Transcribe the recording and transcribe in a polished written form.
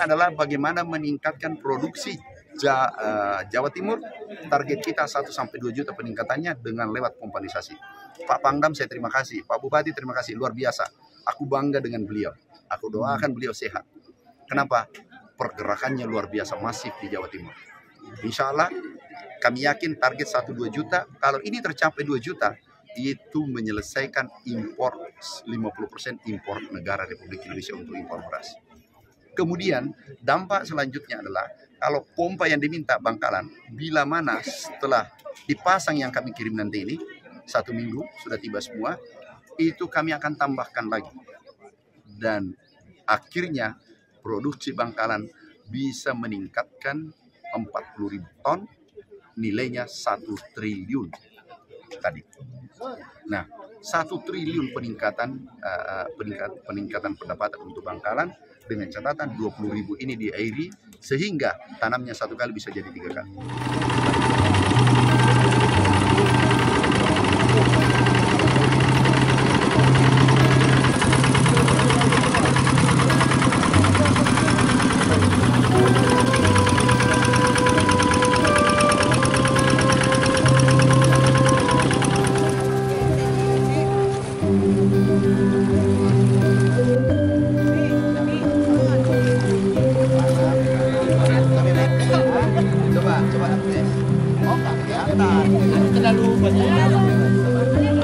Adalah bagaimana meningkatkan produksi Jawa Timur. Target kita 1 sampai 2 juta peningkatannya dengan lewat komponisasi. Pak Pangdam saya terima kasih, Pak Bupati terima kasih, luar biasa. Aku bangga dengan beliau. Aku doakan beliau sehat. Kenapa? Pergerakannya luar biasa masif di Jawa Timur. Insya Allah kami yakin target 1-2 juta, kalau ini tercapai 2 juta, itu menyelesaikan impor 50% impor negara Republik Indonesia untuk impor beras. Kemudian dampak selanjutnya adalah kalau pompa yang diminta Bangkalan, bila mana setelah dipasang yang kami kirim nanti ini, 1 minggu sudah tiba semua, itu kami akan tambahkan lagi. Dan akhirnya produksi Bangkalan bisa meningkatkan 40.000 ton, nilainya 1 triliun tadi. Nah, 1 triliun peningkatan pendapatan untuk Bangkalan dengan catatan 20.000 ini diairi sehingga tanamnya 1 kali bisa jadi 3 kali. Coba, terlalu banyak.